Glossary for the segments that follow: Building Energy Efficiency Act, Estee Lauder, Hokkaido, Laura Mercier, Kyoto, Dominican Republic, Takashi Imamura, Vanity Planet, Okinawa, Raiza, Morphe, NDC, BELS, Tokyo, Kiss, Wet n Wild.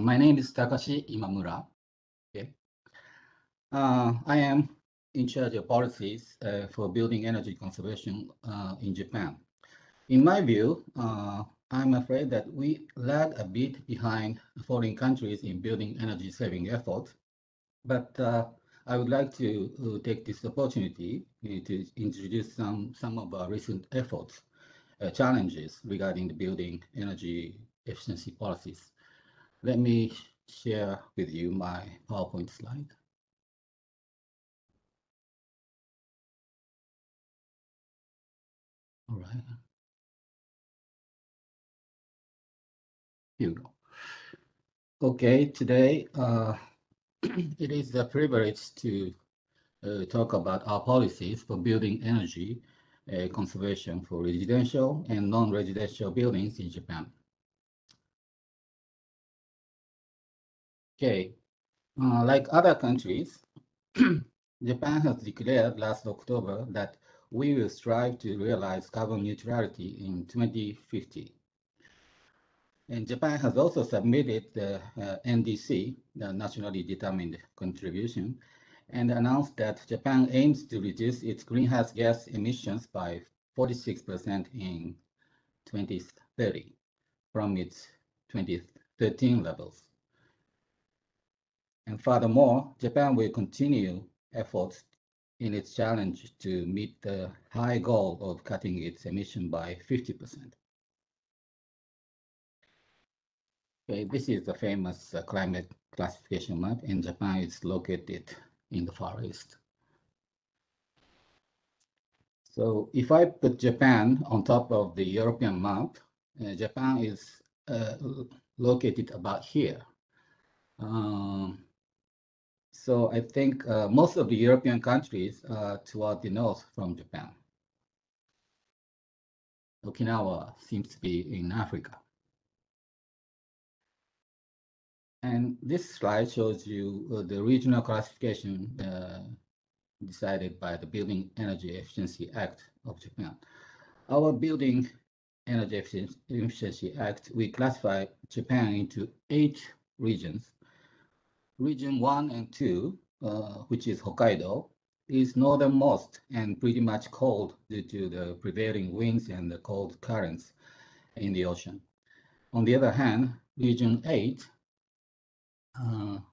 My name is Takashi Imamura. Okay. I am in charge of policies for building energy conservation in Japan. In my view, I'm afraid that we lag a bit behind foreign countries in building energy saving efforts, but I would like to take this opportunity to introduce some of our recent efforts, challenges regarding the building energy efficiency policies. Let me share with you my PowerPoint slide. All right. Here we go. Okay, today it is a privilege to talk about our policies for building energy conservation for residential and non-residential buildings in Japan. Okay, like other countries, Japan has declared last October that we will strive to realize carbon neutrality in 2050. And Japan has also submitted the NDC, the Nationally Determined Contribution, and announced that Japan aims to reduce its greenhouse gas emissions by 46% in 2030 from its 2013 levels. And furthermore, Japan will continue efforts in its challenge to meet the high goal of cutting its emission by 50%. Okay, this is the famous climate classification map, and Japan is located in the Far East. So if I put Japan on top of the European map, Japan is located about here. So I think most of the European countries are toward the north from Japan. Okinawa seems to be in Africa. And this slide shows you the regional classification decided by the Building Energy Efficiency Act of Japan. Our Building Energy Efficiency Act, we classify Japan into 8 regions. Region 1 and 2, which is Hokkaido, is northernmost and pretty much cold due to the prevailing winds and the cold currents in the ocean. On the other hand, Region 8,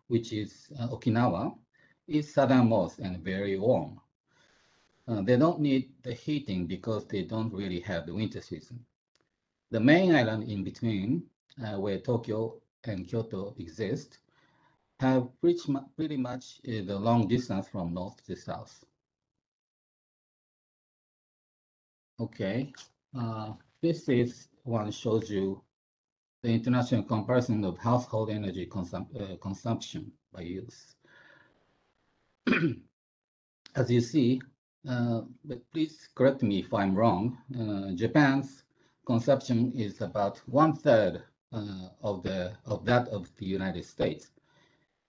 which is Okinawa, is southernmost and very warm. They don't need the heating because they don't really have the winter season. The main island in between, where Tokyo and Kyoto exist, have pretty much the long distance from north to south. Okay, this is one shows you the international comparison of household energy consumption by use. As you see, but please correct me if I'm wrong, Japan's consumption is about 1/3 of that of the United States,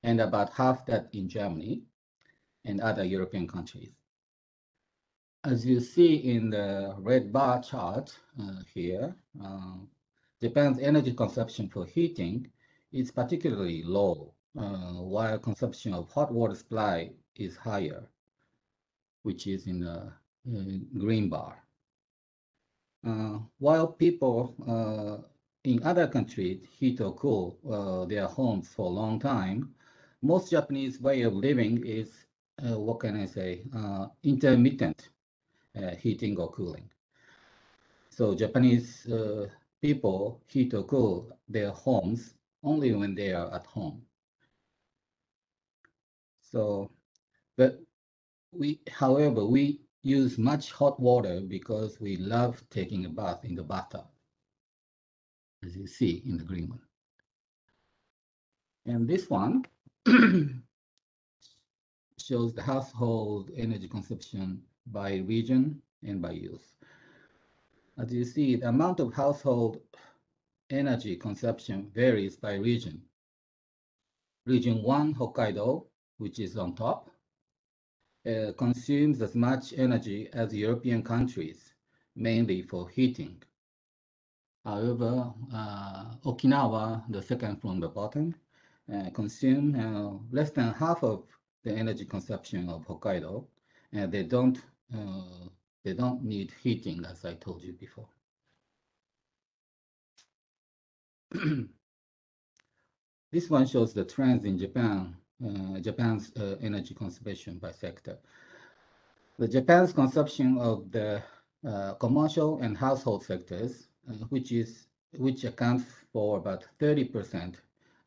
and about half that in Germany and other European countries. As you see in the red bar chart here, Japan's energy consumption for heating is particularly low, while consumption of hot water supply is higher, which is in the green bar. While people in other countries heat or cool their homes for a long time, most Japanese way of living is, what can I say, intermittent heating or cooling. So Japanese people heat or cool their homes only when they are at home. So, but however, we use much hot water because we love taking a bath in the bathtub, as you see in the green one. And this one shows the household energy consumption by region and by use. As you see, the amount of household energy consumption varies by region. Region 1, Hokkaido, which is on top, consumes as much energy as European countries, mainly for heating. However, Okinawa, the second from the bottom, consume less than half of the energy consumption of Hokkaido, and they don't need heating, as I told you before. This one shows the trends in Japan, Japan's energy conservation by sector. The Japan's consumption of the commercial and household sectors, which accounts for about 30%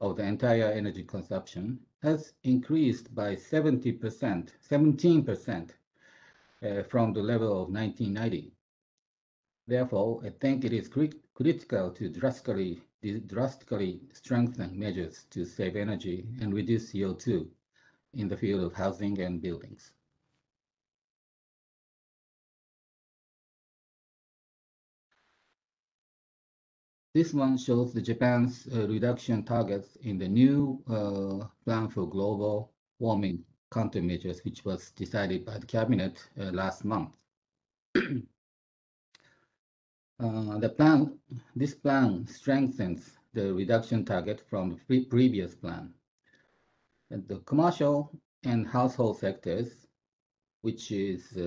of the entire energy consumption, has increased by 17% from the level of 1990. Therefore, I think it is critical to drastically strengthen measures to save energy and reduce CO2 in the field of housing and buildings. This one shows the Japan's reduction targets in the new plan for global warming countermeasures, which was decided by the cabinet last month. This plan strengthens the reduction target from the previous plan. And the commercial and household sectors, which is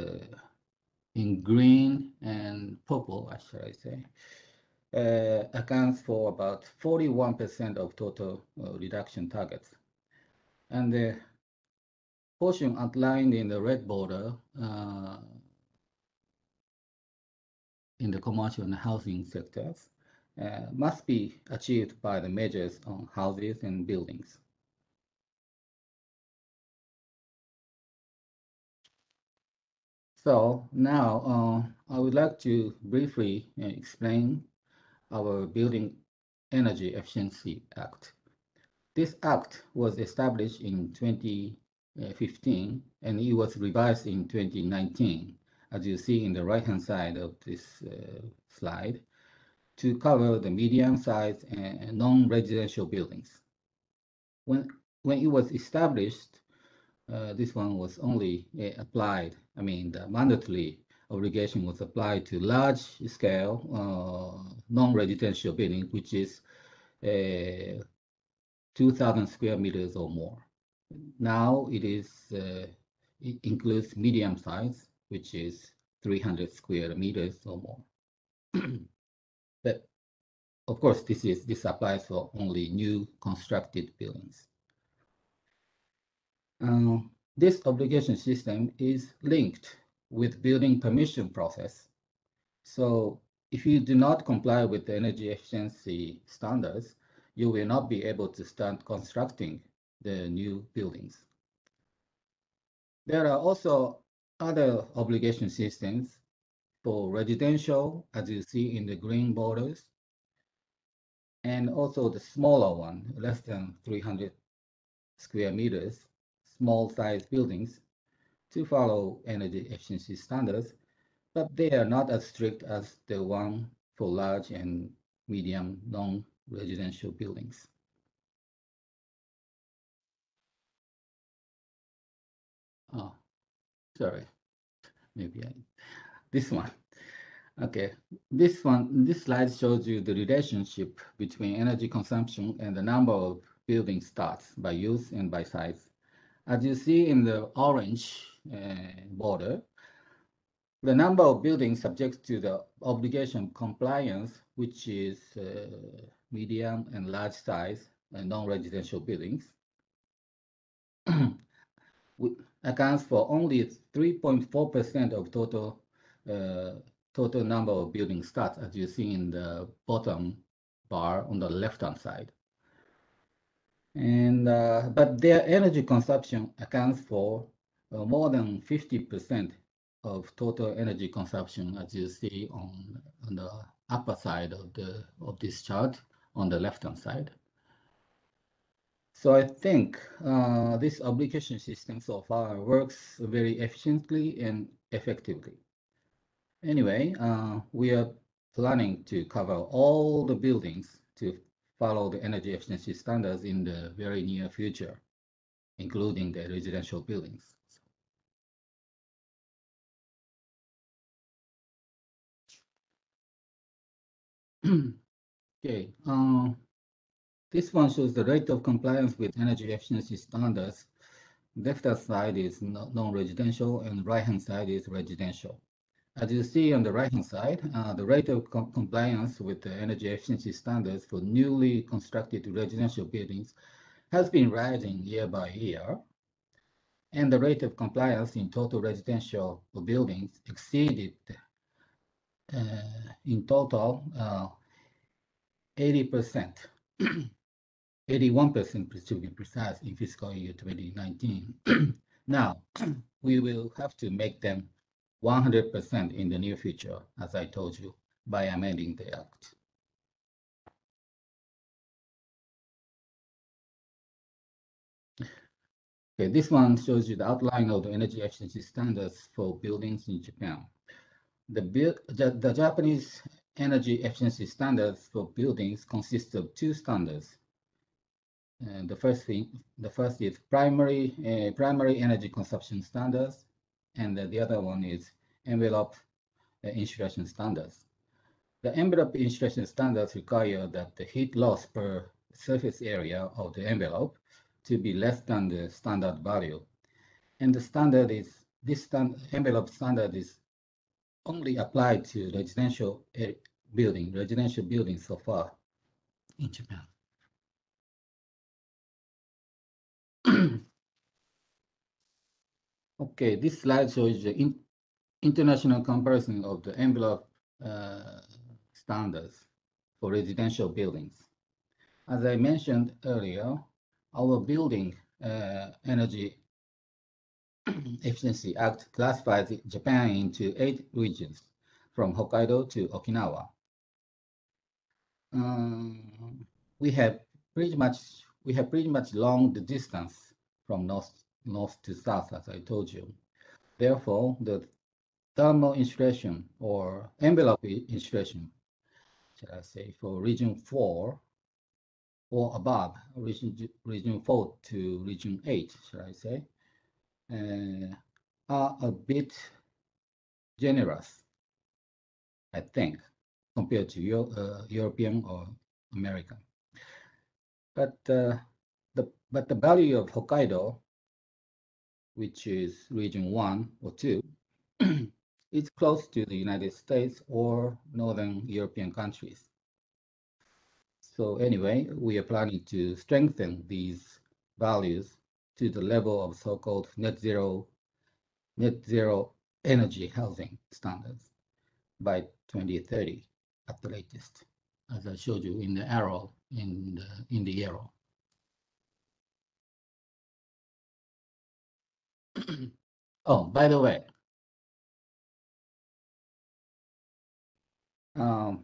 in green and purple, should I say, accounts for about 41% of total reduction targets. And the portion outlined in the red border in the commercial and housing sectors must be achieved by the measures on houses and buildings. So now I would like to briefly explain our Building Energy Efficiency Act. This act was established in 2015 and it was revised in 2019, as you see in the right-hand side of this slide, to cover the medium-sized and non-residential buildings. When it was established, this one was only applied, I mean, the mandatory obligation was applied to large-scale non-residential building, which is 2,000 square meters or more. Now it includes medium size, which is 300 square meters or more. But of course, this applies for only new constructed buildings. This obligation system is linked with building permission process. So if you do not comply with the energy efficiency standards, you will not be able to start constructing the new buildings. There are also other obligation systems for residential, as you see in the green borders, and also the smaller one, less than 300 square meters, small size buildings, to follow energy efficiency standards, but they are not as strict as the one for large and medium non-residential buildings. Oh, sorry, maybe this one. Okay, this slide shows you the relationship between energy consumption and the number of building starts by use and by size. As you see in the orange border, the number of buildings subject to the obligation compliance, which is medium and large size and non-residential buildings, accounts for only 3.4% of total number of building starts, as you see in the bottom bar on the left-hand side. And but their energy consumption accounts for more than 50% of total energy consumption, as you see on the upper side of this chart on the left hand side. So I think this obligation system so far works very efficiently and effectively. Anyway, we are planning to cover all the buildings to follow the energy efficiency standards in the very near future, including the residential buildings. Okay. This one shows the rate of compliance with energy efficiency standards. Left-hand side is non-residential and right-hand side is residential. As you see on the right-hand side, the rate of compliance with the energy efficiency standards for newly constructed residential buildings has been rising year by year. And the rate of compliance in total residential buildings exceeded in total 80%, 81% to be precise in fiscal year 2019. Now, we will have to make them 100% in the near future, as I told you, by amending the Act. Okay, this one shows you the outline of the energy efficiency standards for buildings in Japan. The Japanese energy efficiency standards for buildings consist of two standards. And the first is primary energy consumption standards, and the other one is envelope insulation standards. The envelope insulation standards require that the heat loss per surface area of the envelope to be less than the standard value, and the standard is envelope standard is only applied to residential buildings so far in Japan. Okay, this slide shows the international comparison of the envelope standards for residential buildings. As I mentioned earlier, our Building Energy Efficiency Act classifies Japan into 8 regions, from Hokkaido to Okinawa. We have pretty much long the distance from north to south, as I told you. Therefore, the thermal insulation or envelope insulation, shall I say, for region 4 or above, region 4 to region 8, shall I say, are a bit generous, I think, compared to European or American. But the value of Hokkaido, which is region 1 or 2, is close to the United States or northern European countries. So anyway, we are planning to strengthen these values to the level of so-called net zero energy housing standards by 2030 at the latest, as I showed you in the arrow in the arrow. Oh, by the way, I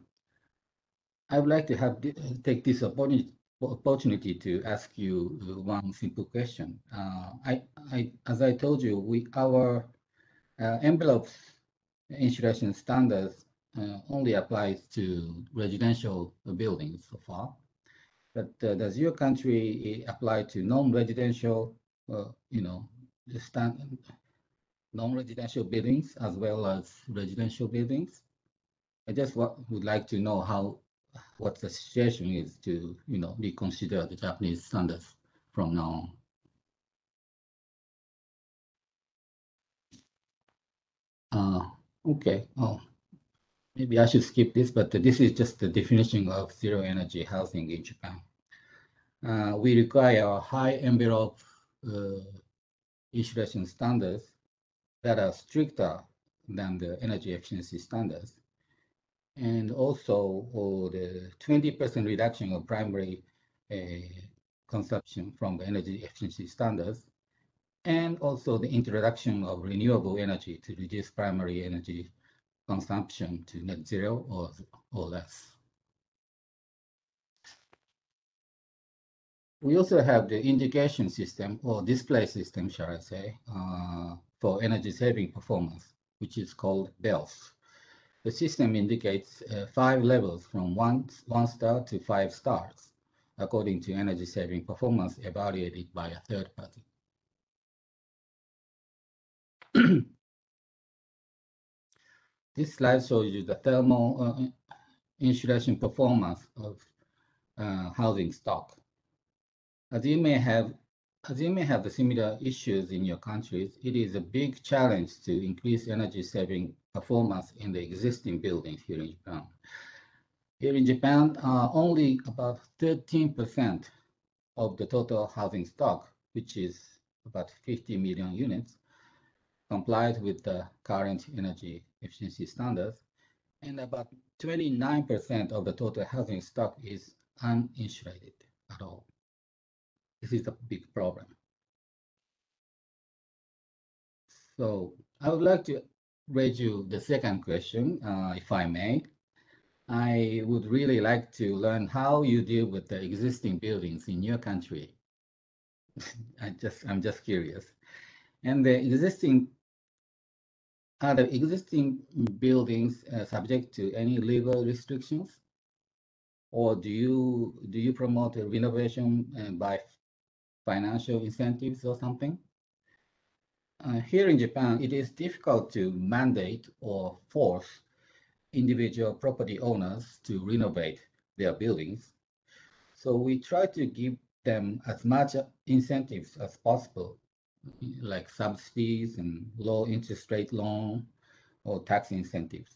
would like to take this opportunity to ask you one simple question. As I told you, our envelope insulation standards only applies to residential buildings so far. But does your country apply to non-residential, non-residential buildings as well as residential buildings? I just would like to know what the situation is to, reconsider the Japanese standards from now on. Okay, maybe I should skip this, but this is just the definition of zero energy housing in Japan. We require high envelope insulation standards that are stricter than the energy efficiency standards, and also the 20% reduction of primary consumption from the energy efficiency standards, and also the introduction of renewable energy to reduce primary energy consumption to net zero or less. We also have the indication system or display system, shall I say, for energy saving performance, which is called BELS. The system indicates 5 levels from 1 star to 5 stars, according to energy saving performance evaluated by a third party. This slide shows you the thermal insulation performance of housing stock. As you may have similar issues in your countries, it is a big challenge to increase energy saving performance in the existing buildings here in Japan. Here in Japan, only about 13% of the total housing stock, which is about 50 million units, complies with the current energy efficiency standards, and about 29% of the total housing stock is uninsulated at all. This is a big problem. So I would like to raise you the second question, if I may. I would really like to learn how you deal with the existing buildings in your country. I'm just curious. And are the existing buildings subject to any legal restrictions, or do you promote a renovation by financial incentives or something? Here in Japan, it is difficult to mandate or force individual property owners to renovate their buildings. So we try to give them as much incentives as possible, like subsidies and low interest rate loan or tax incentives.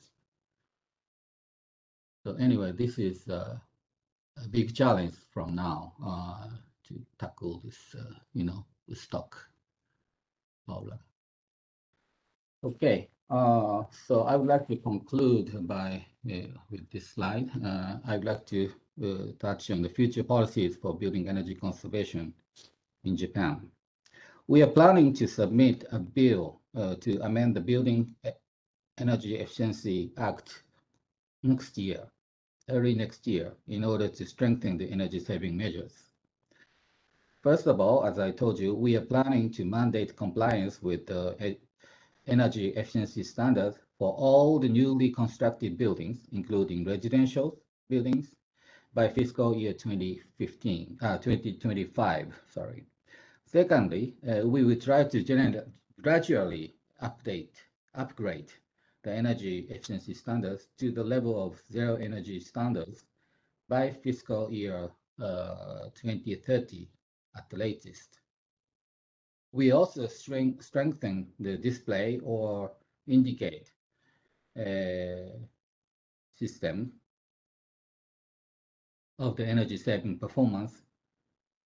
So anyway, this is a big challenge from now to tackle this, the stock problem. Okay, so I would like to conclude by with this slide. I would like to touch on the future policies for building energy conservation in Japan. We are planning to submit a bill to amend the Building Energy Efficiency Act early next year, in order to strengthen the energy saving measures. First of all, as I told you, we are planning to mandate compliance with the energy efficiency standards for all the newly constructed buildings, including residential buildings, by fiscal year 2025. Sorry. Secondly, we will try to gradually upgrade the energy efficiency standards to the level of zero energy standards by fiscal year 2030 at the latest. We also strengthen the display or indicate system of the energy saving performance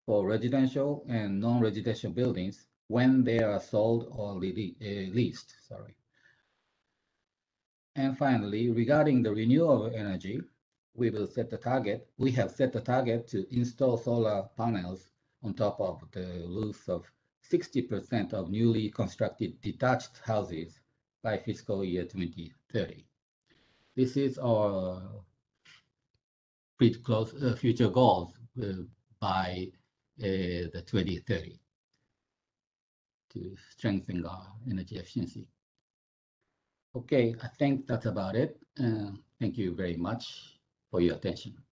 for residential and non-residential buildings when they are sold or leased. Sorry. And finally, regarding the renewable energy, we have set the target to install solar panels on top of the roofs of 60% of newly constructed detached houses by fiscal year 2030. This is our pretty close future goals by the 2030 to strengthen our energy efficiency. Okay, I think that's about it. Thank you very much for your attention.